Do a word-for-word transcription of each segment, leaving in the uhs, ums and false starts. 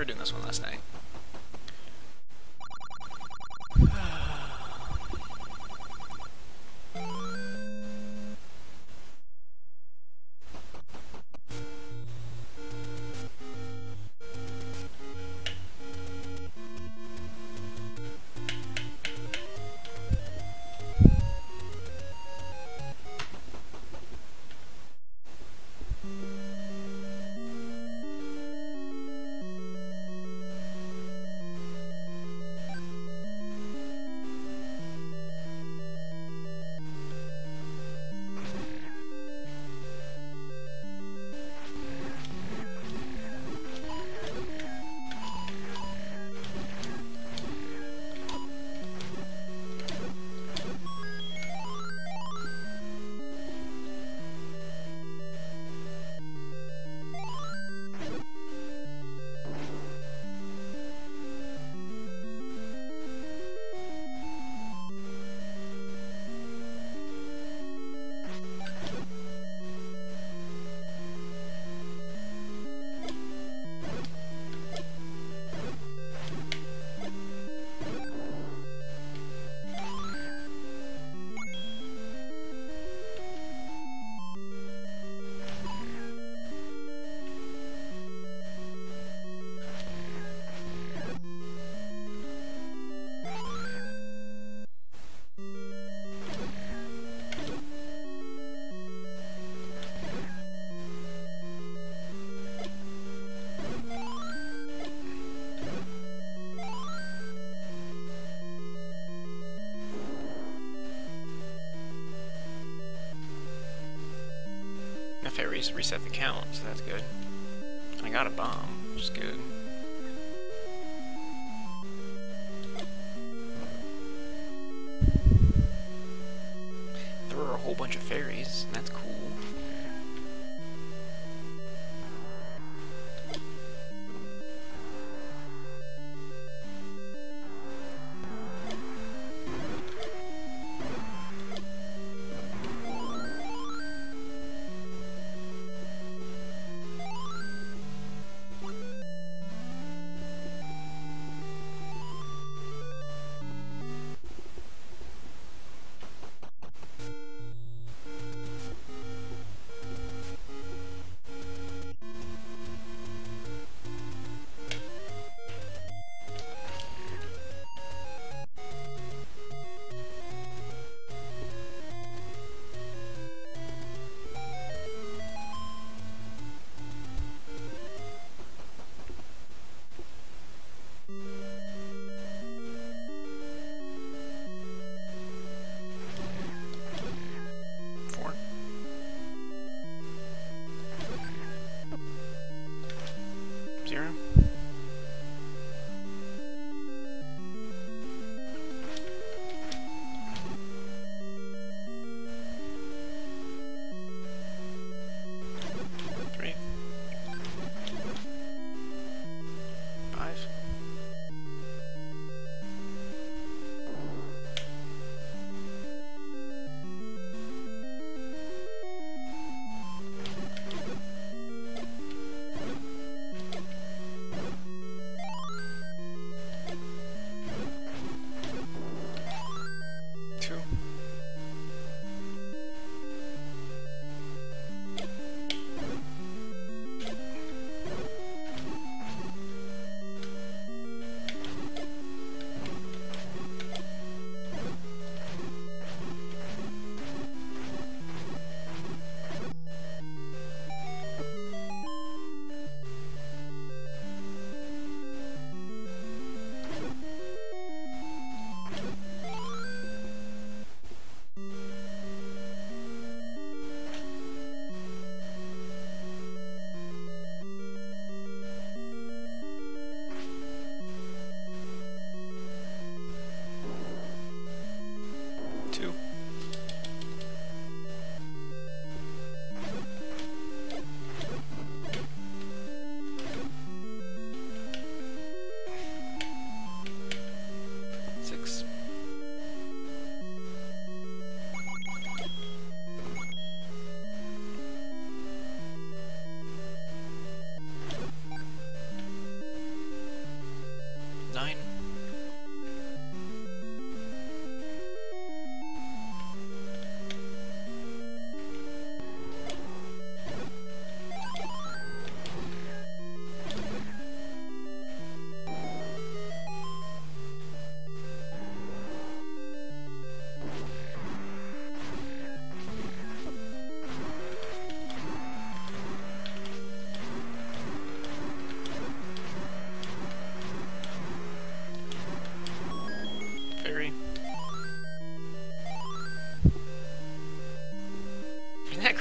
were doing this one last night. Reset the count, so that's good. I got a bomb, which is good. There were a whole bunch of fairies, and that's cool.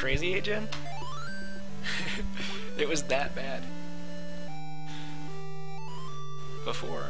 crazy, Agent? It was that bad. Before.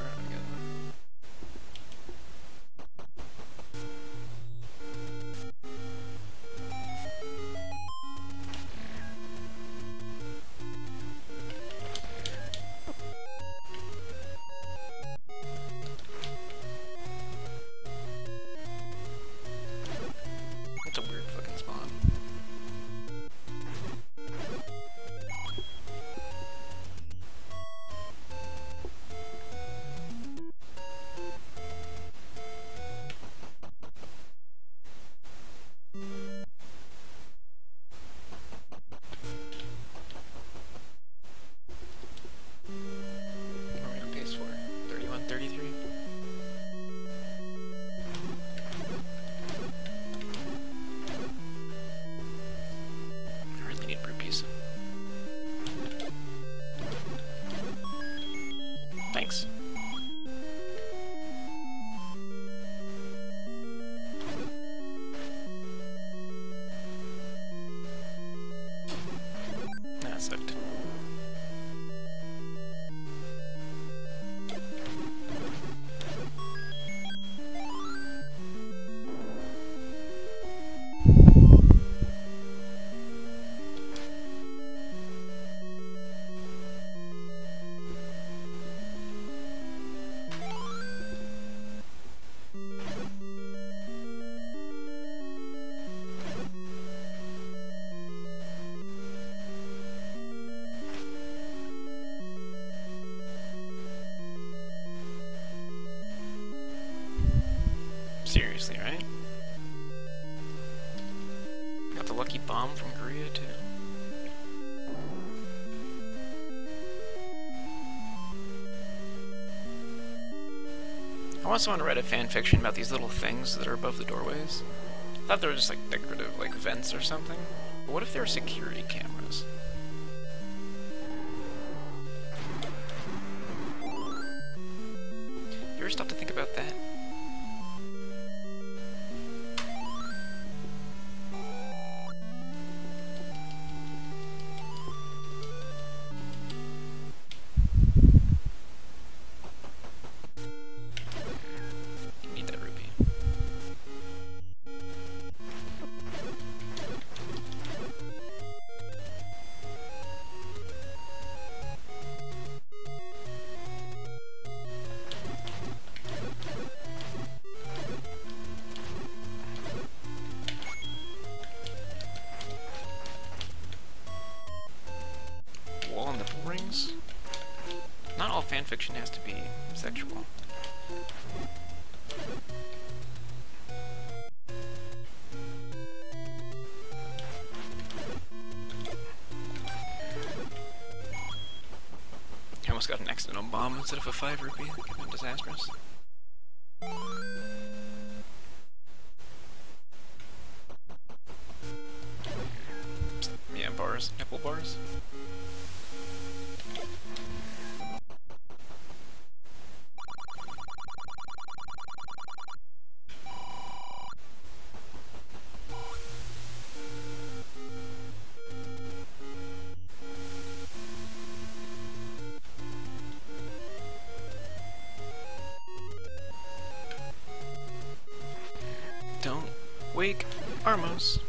Seriously, right? Got the lucky bomb from Korea, too. I want someone to write a fanfiction about these little things that are above the doorways. I thought they were just like decorative, like vents or something. But what if they were security cameras? You ever stop to think about that? Fanfiction has to be sexual. I almost got an accidental bomb instead of a five rupee. That could have been disastrous. Yeah, bars. Apple bars. Wake Armos.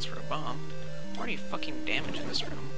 seconds for a bomb. I'm already fucking damaged in this room.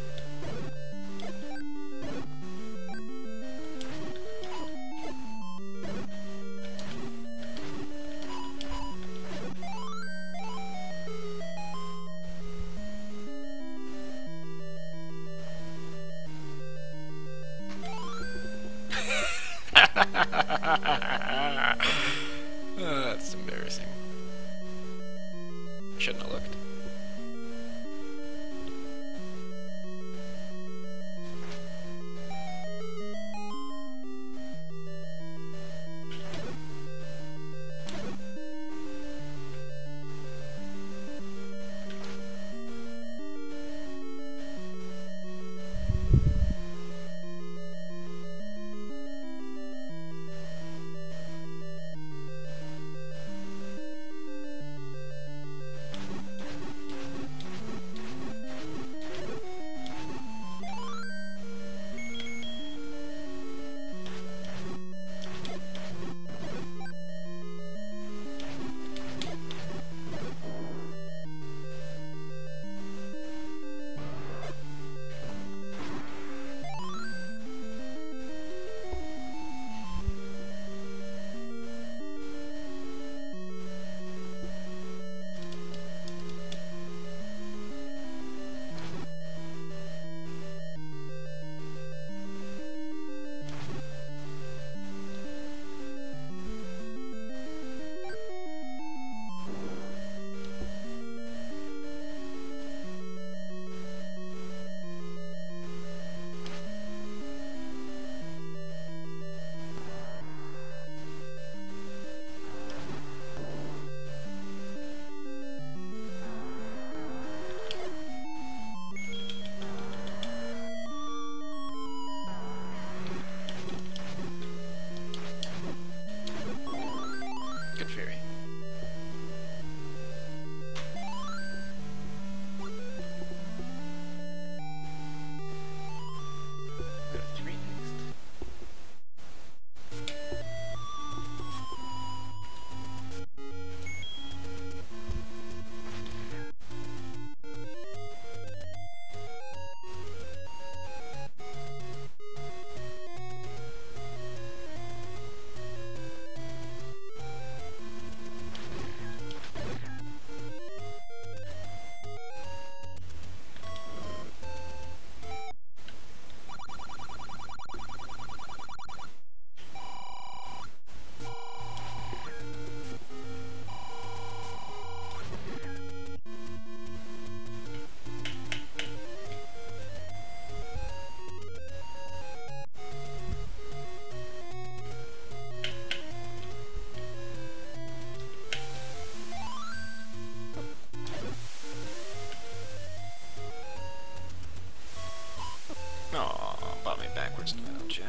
Gotcha.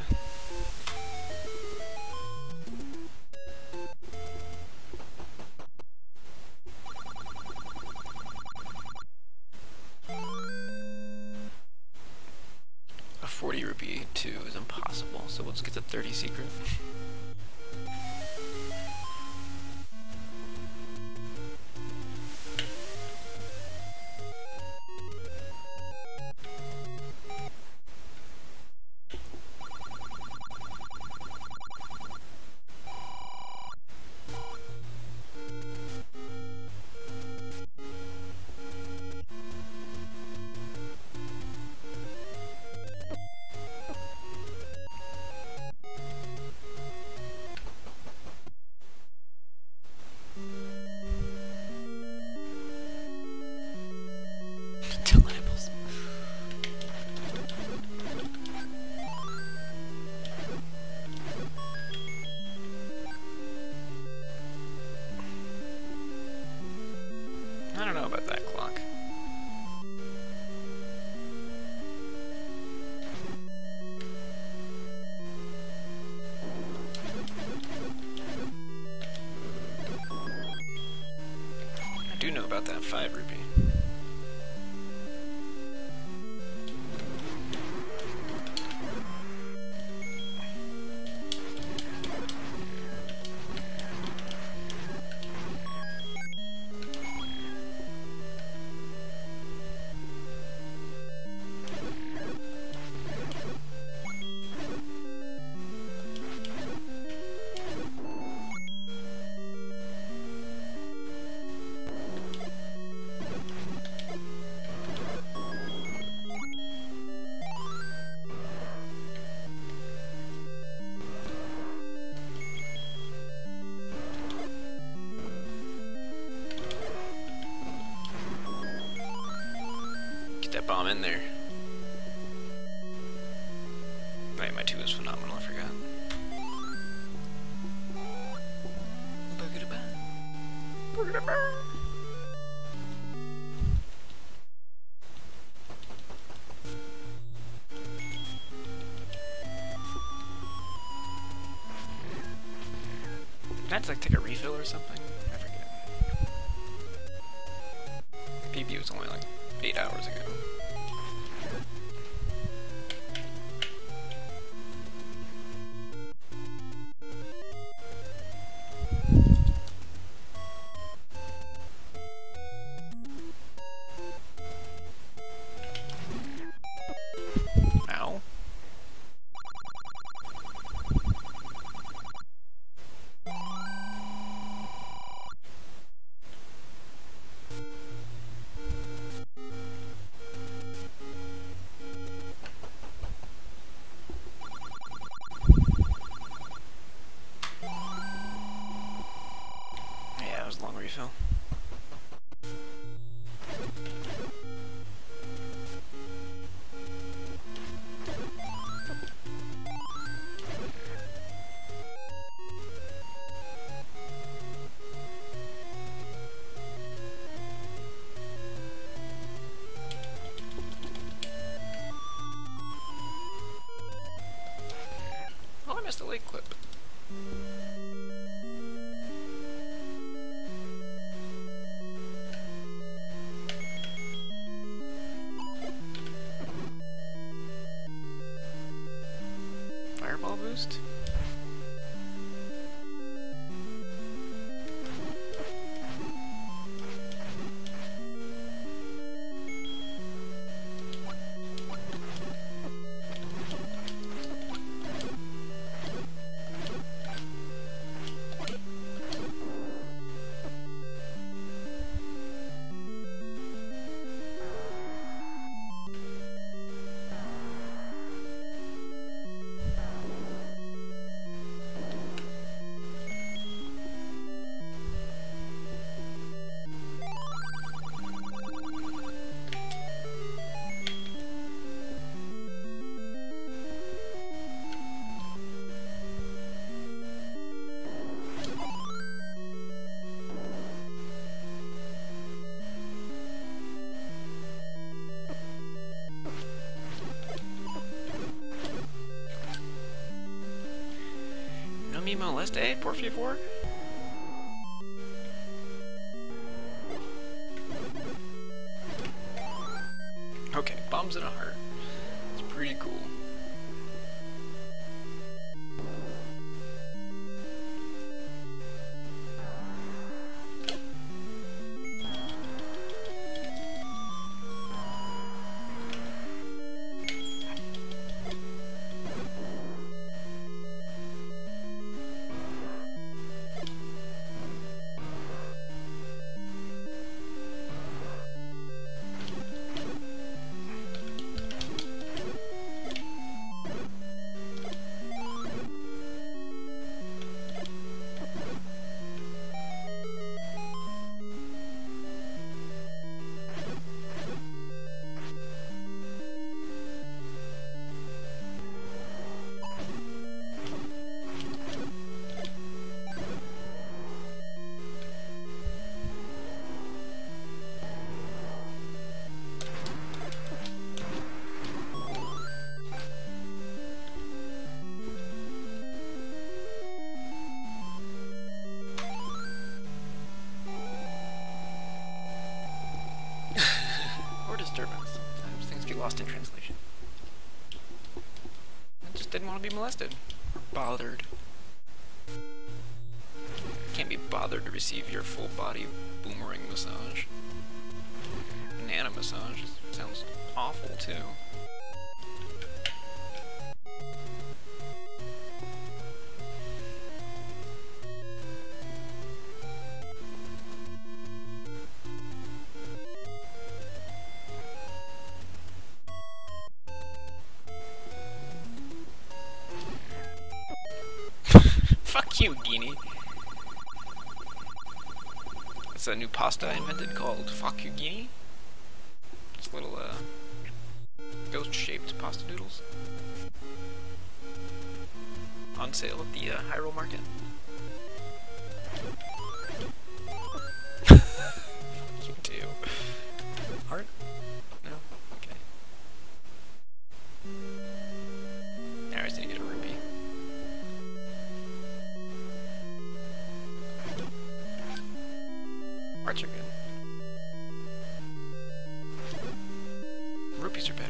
A forty rupee two is impossible, so let's get the thirty secret. That five rupee. crap bomb in there. Right, my two is phenomenal, I forgot. That's like take a refill or something. I forget. P B was only like eight hours ago. Refill. Oh, I missed a late clip. Boost. Me molested, por favor. Okay, bombs in a heart. It's pretty cool. Lost in translation. I just didn't want to be molested. Or bothered. Can't be bothered to receive your full body boomerang massage. Banana massage sounds awful too. Fakugini. It's a new pasta I invented called Fakugini. It's a little uh, ghost-shaped pasta noodles. On sale at the uh, Hyrule Market. You do. Art? No? Okay. Now I just need to get a rupee. Arts are good. Rupees are better.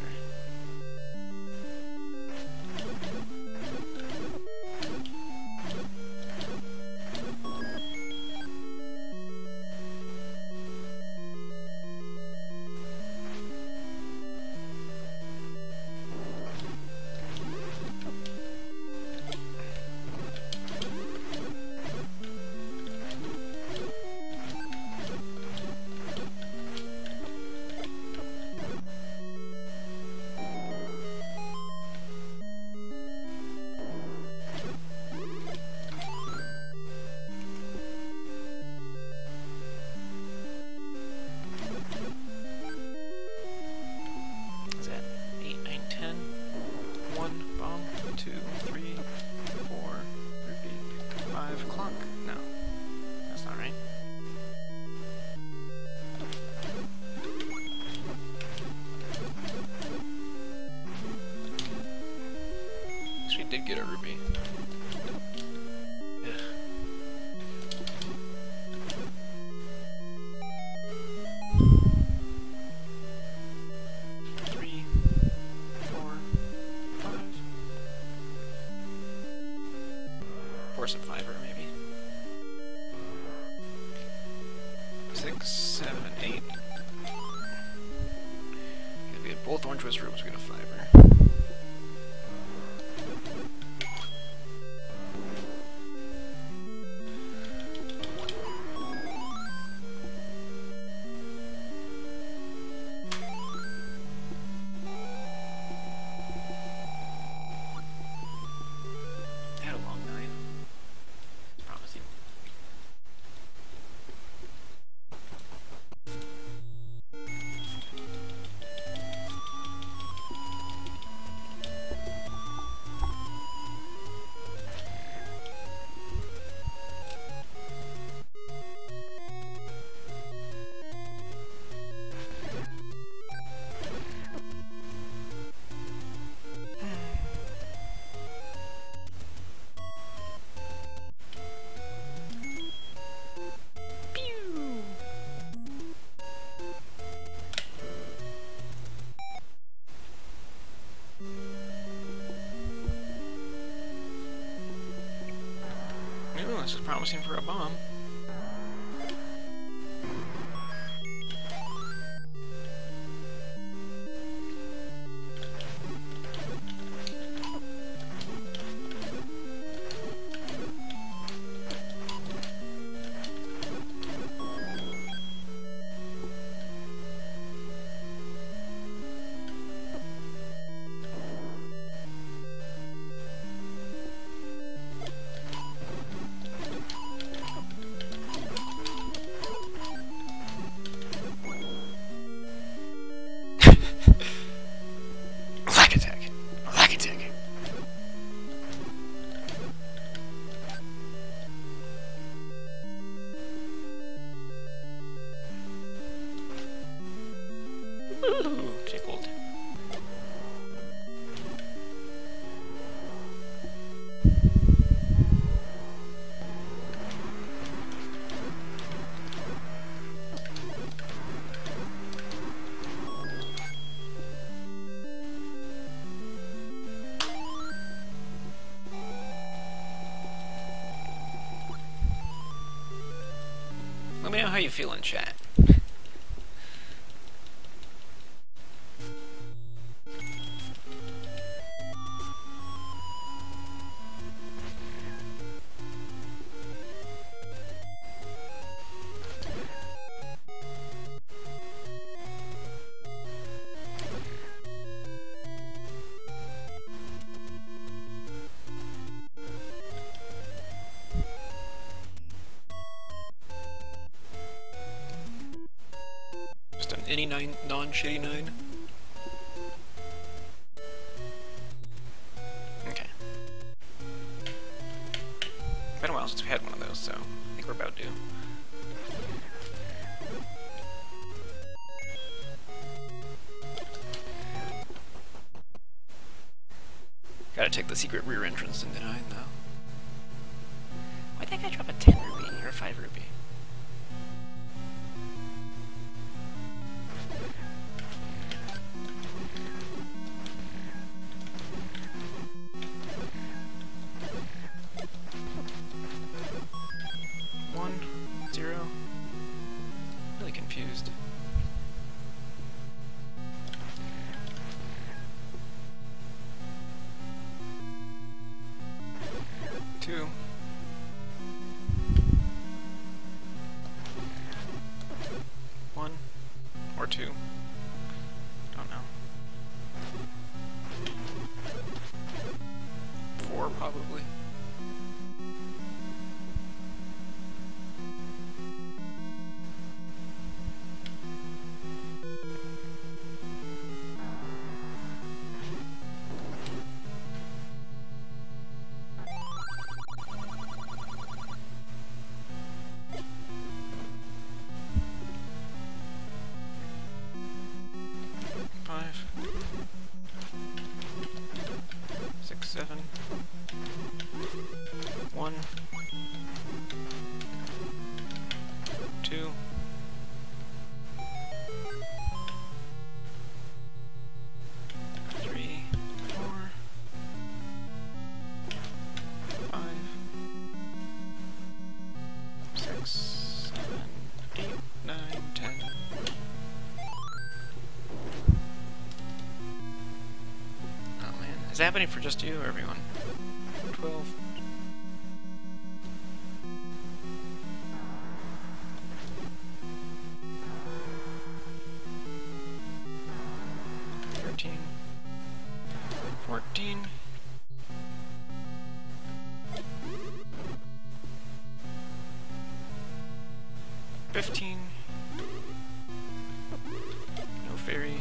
Did get a ruby. Yeah. Three, four, five. Force and fiver, maybe. Six, seven, eight. We have both orange twist rooms, we get a fiver. This is promising for a bomb. Let me know how you feel in chat. Any nine, non-shitty nine? since we had one of those, so I think we're about due. Gotta take the secret rear entrance and then I know. Why'd that guy drop a ten rupee in here, a five rupee? Is that happening for just you or everyone? twelve. thirteen. fourteen. fifteen. No fairy.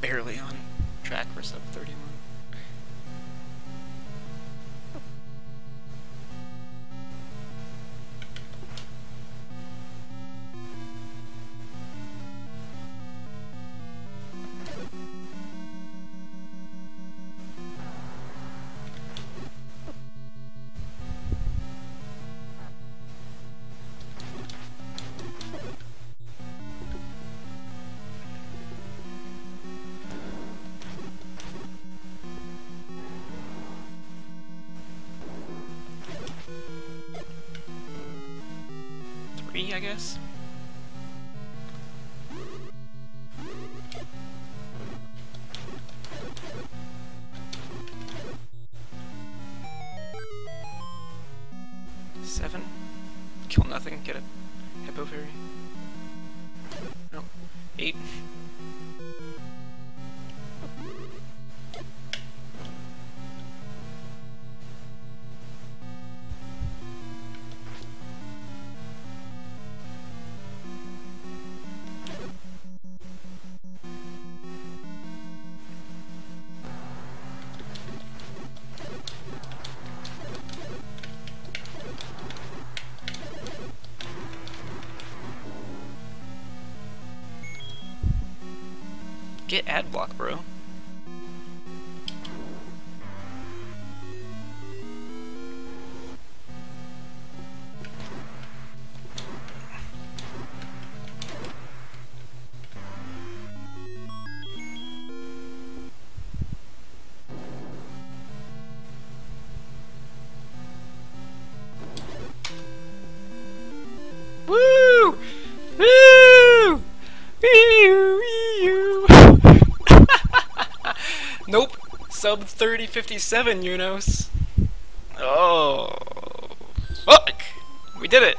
Barely on track for sub thirty-one. I guess. Seven. Kill nothing, get it. Hippo fairy. No. Eight. Get ad block, bro. Woo! Woo! Nope, sub thirty fifty-seven, Yunos. Oh, fuck! We did it!